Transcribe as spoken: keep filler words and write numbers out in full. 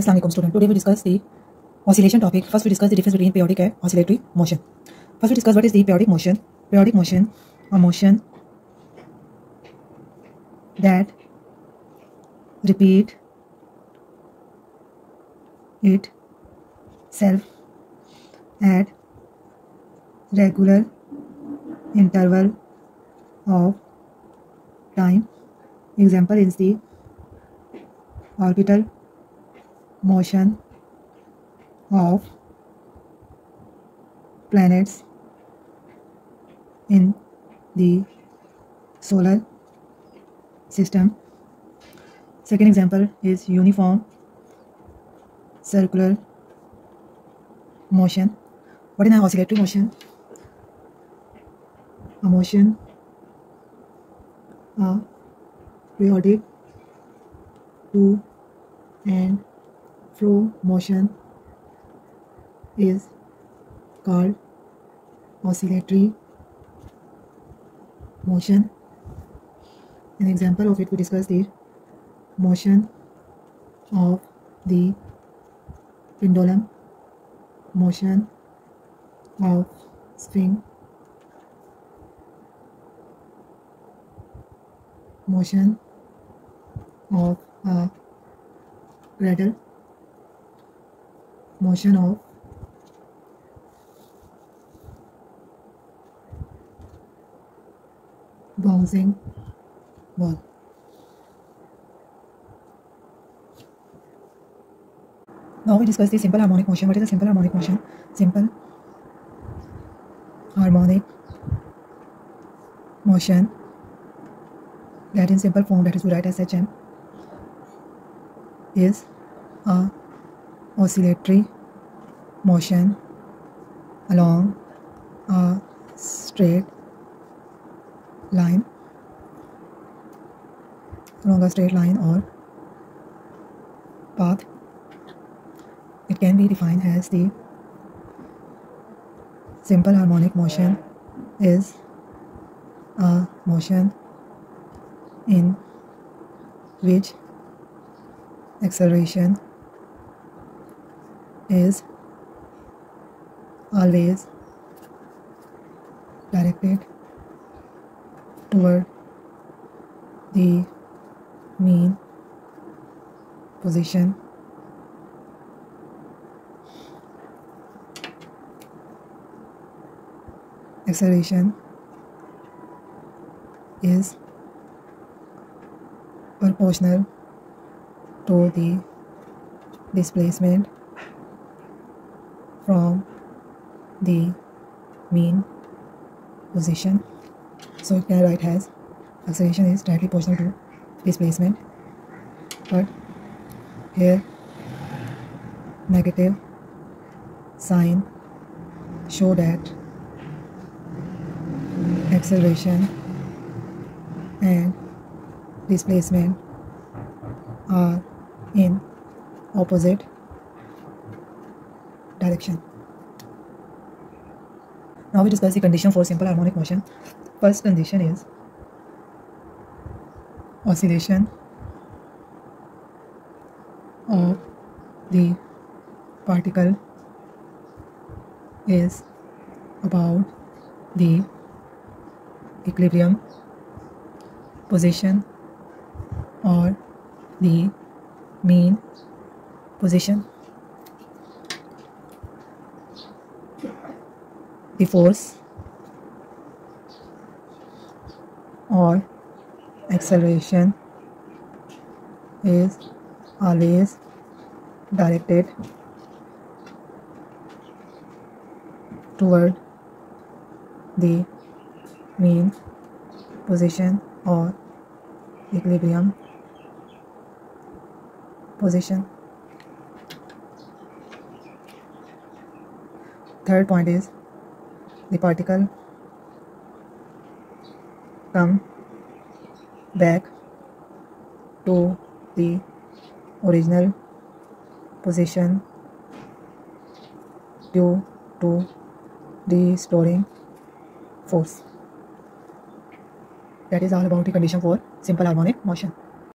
Assalamu alaikum students. Today we discuss the oscillation topic. First we discuss the difference between periodic and oscillatory motion. First we discuss what is the periodic motion. Periodic motion, a motion that repeat itself at regular interval of time. Example is the orbital motion of planets in the solar system. Second example is uniform circular motion. What is an oscillatory motion? A motion, a periodic to and flow motion is called oscillatory motion. An example of it, we discuss the motion of the pendulum, motion of string, motion of a cradle, motion of bouncing ball. Now we discuss the simple harmonic motion. What is a simple harmonic motion? Simple harmonic motion, that in simple form, that is we write as H M, is a oscillatory motion along a straight line, along a straight line or path. It can be defined as the simple harmonic motion is a motion in which acceleration is always directed toward the mean position . Acceleration is proportional to the displacement from the mean position. So you can write as acceleration is directly proportional to displacement, but here negative sign show that acceleration and displacement are in opposite direction. Now we discuss the condition for simple harmonic motion. First condition is oscillation of the particle is about the equilibrium position or the mean position. The force or acceleration is always directed toward the mean position or equilibrium position. Third point is the particle come back to the original position due to the restoring force. That is all about the condition for simple harmonic motion.